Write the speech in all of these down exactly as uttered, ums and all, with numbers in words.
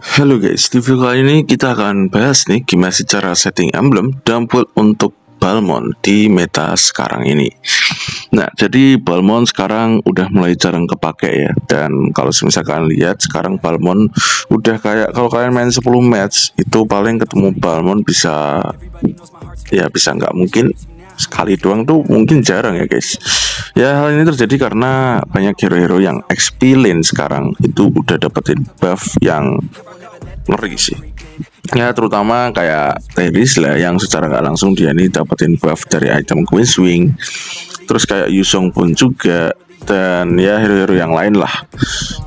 Halo guys, di video kali ini kita akan bahas nih gimana sih cara setting emblem Downpool untuk Balmond di meta sekarang ini. Nah, jadi Balmond sekarang udah mulai jarang kepake ya. Dan kalau misalkan lihat sekarang Balmond udah kayak kalau kalian main sepuluh match itu paling ketemu Balmond bisa ya bisa nggak mungkin sekali doang tuh mungkin jarang ya guys. Ya hal ini terjadi karena banyak hero-hero yang X P lane sekarang itu udah dapetin buff yang ngeri sih. Ya terutama kayak Terisla yang secara nggak langsung dia ini dapetin buff dari item Queen's Wing. Terus kayak Yuzong pun juga dan ya hero-hero yang lain lah.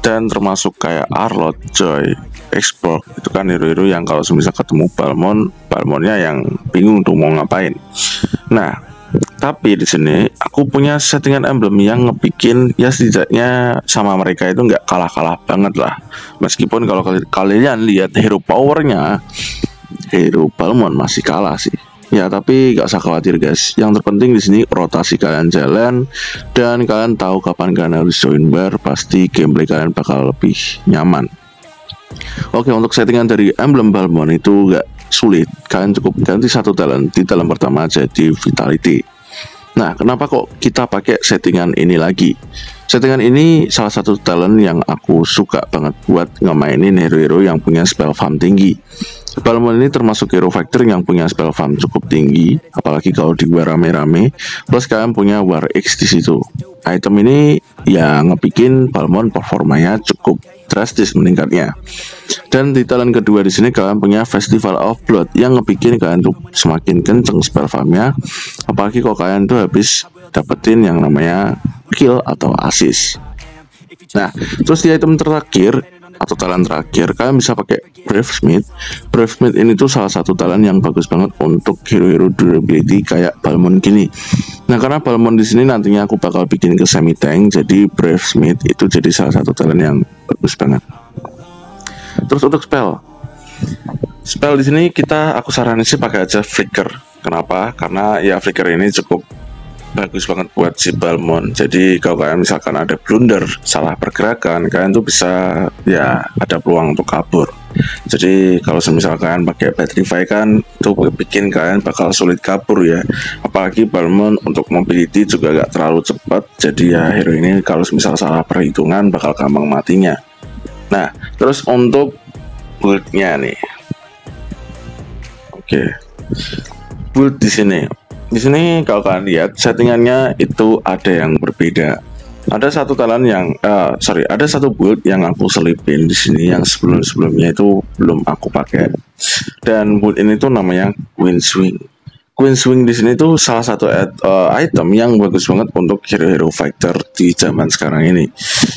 Dan termasuk kayak Arlo, Joy, X-borg itu kan hero-hero yang kalau semisal ketemu Balmond, Balmondnya yang bingung tuh mau ngapain. Nah, tapi di sini aku punya settingan emblem yang ngebikin ya setidaknya sama mereka itu nggak kalah-kalah banget lah. Meskipun kalau kalian lihat hero powernya, hero Balmond masih kalah sih. Ya tapi nggak usah khawatir guys. Yang terpenting di sini rotasi kalian jalan dan kalian tahu kapan kalian harus join bar, pasti gameplay kalian bakal lebih nyaman. Oke, untuk settingan dari emblem Balmond itu nggak sulit, kalian cukup ganti satu talent di talent pertama jadi vitality. Nah, kenapa kok kita pakai settingan ini lagi? Settingan ini salah satu talent yang aku suka banget buat ngemainin hero-hero yang punya spell farm tinggi. Balmond ini termasuk hero factor yang punya spell farm cukup tinggi, apalagi kalau di war rame-rame, plus kalian punya war X di situ. Item ini ya ngebikin Balmond performanya cukup drastis meningkatnya. Dan di talent kedua di sini kalian punya Festival of Blood yang ngebikin kalian tuh semakin kenceng spell farmnya, apalagi kalau kalian tuh habis dapetin yang namanya kill atau assist. Nah, terus di item terakhir atau talent terakhir kalian bisa pakai Brave Smith. Brave Smith ini tuh salah satu talent yang bagus banget untuk hero-hero durability kayak Balmond gini. Nah, karena Balmond di sini nantinya aku bakal bikin ke semi tank, jadi Brave Smith itu jadi salah satu talent yang bagus banget. Terus untuk spell, spell di sini kita aku saranin sih pakai aja Flicker. Kenapa? Karena ya Flicker ini cukup bagus banget buat si Balmond. Jadi kalau kalian misalkan ada blunder, salah pergerakan, kalian tuh bisa ya ada peluang untuk kabur. Jadi kalau misalkan pakai petrify kan tuh bikin kalian bakal sulit kabur ya. Apalagi Balmond untuk mobility juga gak terlalu cepat. Jadi ya hero ini kalau misal salah perhitungan bakal gampang matinya. Nah, terus untuk build-nya nih. Oke. Okay. Build di sini. Di sini kalau kalian lihat settingannya itu ada yang berbeda. Ada satu talent yang, uh, sorry, ada satu build yang aku selipin di sini yang sebelum-sebelumnya itu belum aku pakai. Dan build ini tuh namanya Queen's Wing. Queen's Wing di sini tuh salah satu ad, uh, item yang bagus banget untuk hero-hero fighter di zaman sekarang ini.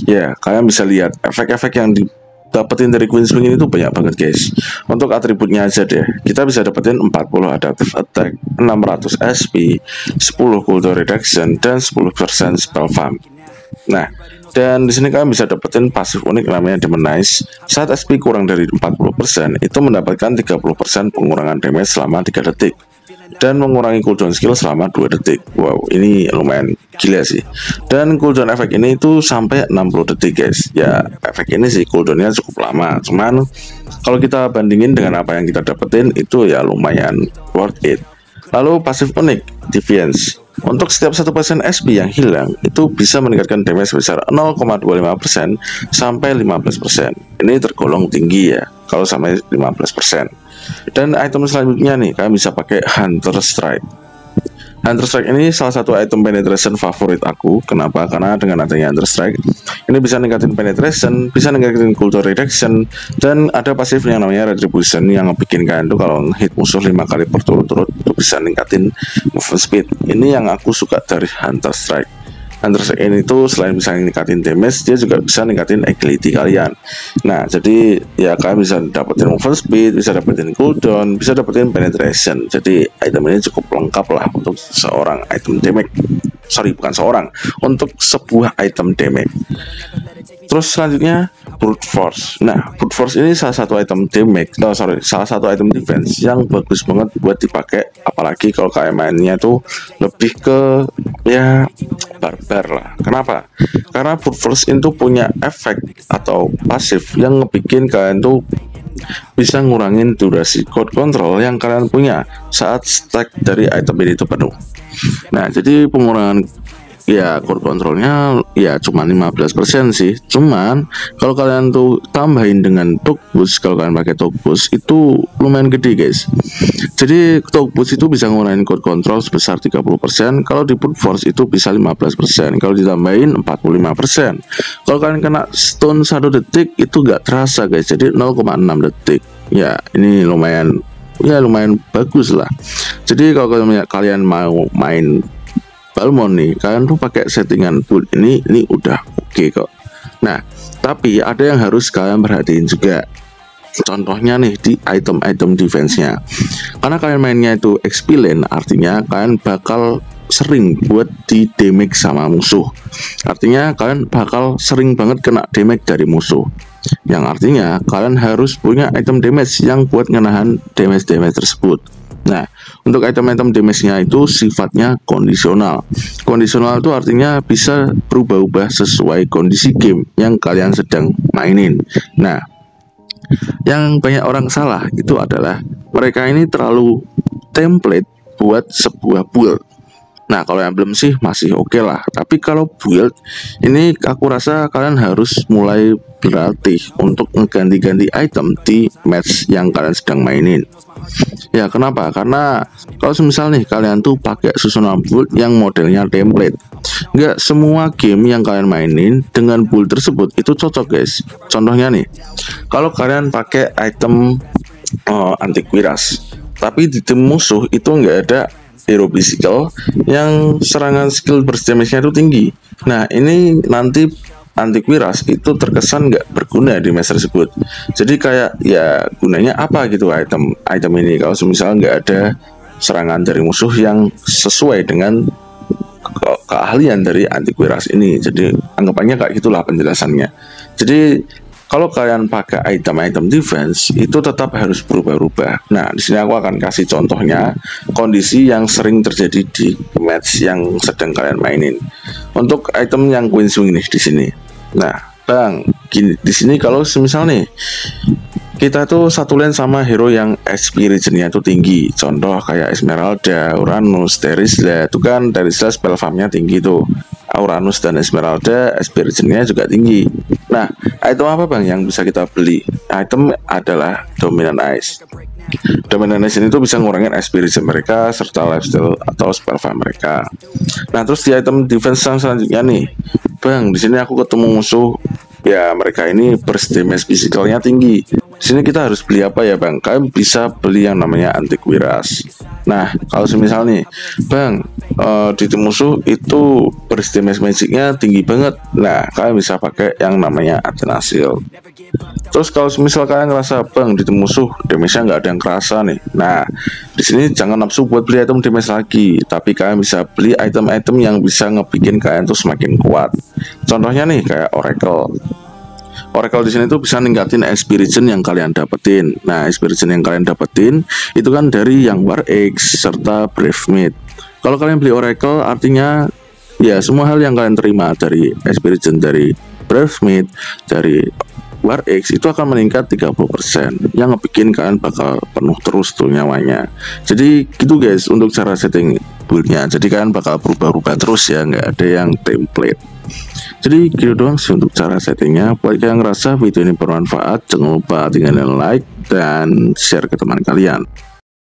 Ya, yeah, kalian bisa lihat efek-efek yang di dapetin dari Queen's Wing ini tuh banyak banget guys. Untuk atributnya aja deh, kita bisa dapetin empat puluh adaptive attack, enam ratus S P, sepuluh cooldown reduction, dan sepuluh persen spell farm. Nah, dan di sini kalian bisa dapetin pasif unik namanya Dominan Ice. Saat S P kurang dari empat puluh persen, itu mendapatkan tiga puluh persen pengurangan damage selama tiga detik dan mengurangi cooldown skill selama dua detik. Wow, ini lumayan gila sih. Dan cooldown efek ini itu sampai enam puluh detik guys. Ya, efek ini sih cooldownnya cukup lama, cuman kalau kita bandingin dengan apa yang kita dapetin itu ya lumayan worth it. Lalu pasif unik Defiance. Untuk setiap satu persen S P yang hilang itu bisa meningkatkan damage sebesar nol koma dua lima persen sampai lima belas persen. Ini tergolong tinggi ya kalau sampai lima belas persen. Dan item selanjutnya nih kalian bisa pakai Hunter Strike. Hunter Strike ini salah satu item penetration favorit aku. Kenapa? Karena dengan adanya Hunter Strike ini bisa ningkatin penetration, bisa ningkatin cooldown reduction, dan ada pasif yang namanya retribution yang ngebikin kalian tuh kalau hit musuh lima kali berturut-turut itu bisa ningkatin movement speed. Ini yang aku suka dari Hunter Strike. Hunter Strike ini tuh selain bisa ningkatin damage, dia juga bisa ningkatin agility kalian. Nah, jadi ya kalian bisa dapetin movement speed, bisa dapetin cooldown, bisa dapetin penetration. Jadi item ini cukup lengkap lah untuk seorang item damage. Sorry, bukan seorang, untuk sebuah item damage. Terus selanjutnya Brute Force. Nah, Brute Force ini salah satu item damage, no, sorry, salah satu item defense yang bagus banget buat dipakai, apalagi kalau kalian mainnya tuh lebih ke ya barbar lah. Kenapa? Karena Brute Force itu punya efek atau pasif yang ngebikin kalian tuh bisa ngurangin durasi code control yang kalian punya saat stack dari item ini itu penuh. Nah, jadi pengurangan ya code controlnya ya cuma lima belas persen sih. Cuman kalau kalian tuh tambahin dengan Tok Boost, kalau kalian pakai Tok Boost itu lumayan gede guys. Jadi Tok Boost itu bisa ngurangin code control sebesar tiga puluh persen, kalau di Brute Force itu bisa lima belas persen, kalau ditambahin empat puluh lima persen. Kalau kalian kena stun satu detik itu gak terasa guys, jadi nol koma enam detik. Ya ini lumayan, ya lumayan bagus lah. Jadi kalau kalian mau main Balmond nih, kalian tuh pakai settingan build ini, ini udah oke okay kok. Nah, tapi ada yang harus kalian perhatiin juga. Contohnya nih di item-item defense-nya. Karena kalian mainnya itu X P lane, artinya kalian bakal sering buat di damage sama musuh. Artinya kalian bakal sering banget kena damage dari musuh. Yang artinya kalian harus punya item damage yang buat ngenahan damage-damage tersebut. Nah, untuk item-item damage-nya itu sifatnya kondisional. Kondisional itu artinya bisa berubah-ubah sesuai kondisi game yang kalian sedang mainin. Nah, yang banyak orang salah itu adalah mereka ini terlalu template buat sebuah build. Nah, kalau yang belum sih masih oke okay lah. Tapi kalau build, ini aku rasa kalian harus mulai berlatih untuk mengganti-ganti item di match yang kalian sedang mainin. Ya, kenapa? Karena kalau semisal nih kalian tuh pakai susunan build yang modelnya template, nggak semua game yang kalian mainin dengan build tersebut itu cocok guys. Contohnya nih, kalau kalian pakai item uh, Antique Cuirass, tapi di tim musuh itu nggak ada hero physical yang serangan skill burst damage-nya itu tinggi. Nah, ini nanti Antique Cuirass itu terkesan nggak berguna di match tersebut. Jadi kayak ya gunanya apa gitu item item ini kalau misalnya nggak ada serangan dari musuh yang sesuai dengan ke keahlian dari Antique Cuirass ini. Jadi anggapannya kayak gitulah penjelasannya. Jadi kalau kalian pakai item-item defense itu tetap harus berubah-ubah. Nah, di sini aku akan kasih contohnya kondisi yang sering terjadi di match yang sedang kalian mainin. Untuk item yang Queen's Wing nih di sini. Nah, bang, gini, di sini kalau semisal nih kita tuh satu lane sama hero yang X P region-nya tuh tinggi. Contoh kayak Esmeralda, Uranus, Terisla. Itu kan Terisla spell farm-nya tinggi tuh. Uranus dan Esmeralda X P region-nya juga tinggi. Nah, item apa bang yang bisa kita beli? Item adalah Dominan Ice. Dominan Ice ini tuh bisa ngurangin X P region mereka serta lifesteal atau spell farm mereka. Nah, terus di item defense yang selanjutnya nih, bang, di sini aku ketemu musuh ya mereka ini burst damage physical-nya tinggi. Di sini kita harus beli apa ya bang? Kalian bisa beli yang namanya Antique Cuirass. Nah, kalau semisal nih, bang, Uh, di tim musuh itu burst damage magic-nya tinggi banget. Nah, kalian bisa pakai yang namanya Atenasil. Terus kalau misal kalian ngerasa bang di tim musuh damage-nya nggak ada yang kerasa nih. Nah, di sini jangan nafsu buat beli item damage lagi, tapi kalian bisa beli item-item yang bisa ngebikin kalian tuh semakin kuat. Contohnya nih kayak Oracle. Oracle di sini tuh bisa ningkatin X P region yang kalian dapetin. Nah, X P region yang kalian dapetin itu kan dari yang War X serta Brave Smith. Kalau kalian beli Oracle, artinya ya semua hal yang kalian terima dari Experience, dari Brave Smith, dari War X itu akan meningkat tiga puluh persen, yang ngebikin kalian bakal penuh terus tuh nyawanya. Jadi gitu guys untuk cara setting build-nya. Jadi kalian bakal berubah-ubah terus ya, nggak ada yang template. Jadi gitu doang sih untuk cara settingnya. Buat yang ngerasa video ini bermanfaat, jangan lupa tinggalin like dan share ke teman kalian.